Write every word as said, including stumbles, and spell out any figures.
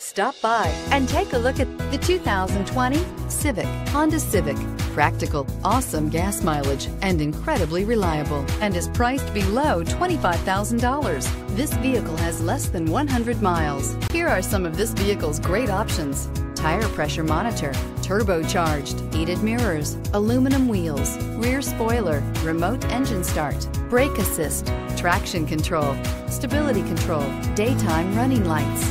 Stop by and take a look at the two thousand twenty Civic. Honda Civic. Practical, awesome gas mileage, and incredibly reliable, and is priced below twenty-five thousand dollars. This vehicle has less than one hundred miles. Here are some of this vehicle's great options: tire pressure monitor, turbocharged, heated mirrors, aluminum wheels, rear spoiler, remote engine start, brake assist, traction control, stability control, daytime running lights.